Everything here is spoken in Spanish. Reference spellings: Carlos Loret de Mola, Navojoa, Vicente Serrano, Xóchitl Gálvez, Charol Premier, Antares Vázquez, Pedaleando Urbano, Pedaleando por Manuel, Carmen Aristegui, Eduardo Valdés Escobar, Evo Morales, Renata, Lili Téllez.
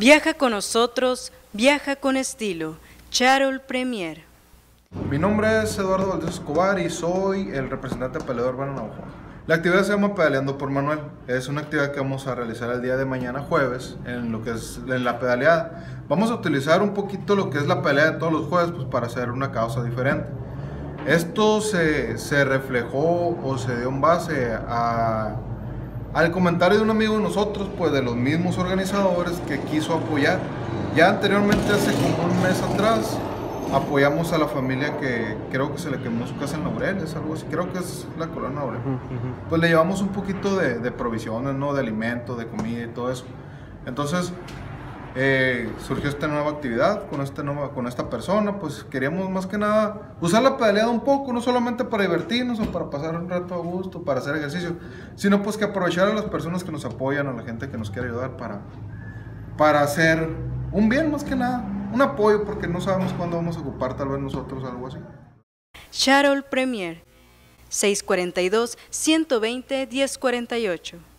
Viaja con nosotros, viaja con estilo. Charol Premier. Mi nombre es Eduardo Valdés Escobar y soy el representante de Pedaleando Urbano en Navajo. La actividad se llama Pedaleando por Manuel. Es una actividad que vamos a realizar el día de mañana jueves en lo que es en la pedaleada. Vamos a utilizar un poquito lo que es la pelea de todos los jueves pues, para hacer una causa diferente. Esto se reflejó o se dio en base al comentario de un amigo de nosotros, pues de los mismos organizadores que quiso apoyar. Ya anteriormente, hace como un mes atrás, apoyamos a la familia que creo que se le quemó su casa en Laureles, algo así, creo que es la colonia Laureles. Pues le llevamos un poquito de provisiones, ¿no? De alimentos, de comida y todo eso. Entonces surgió esta nueva actividad con esta persona, pues queríamos más que nada usar la pedaleada un poco, no solamente para divertirnos o para pasar un rato a gusto, para hacer ejercicio, sino pues que aprovechar a las personas que nos apoyan, a la gente que nos quiere ayudar para hacer un bien más que nada. Un apoyo, porque no sabemos cuándo vamos a ocupar tal vez nosotros algo así. Charol Premier, 642-120-1048.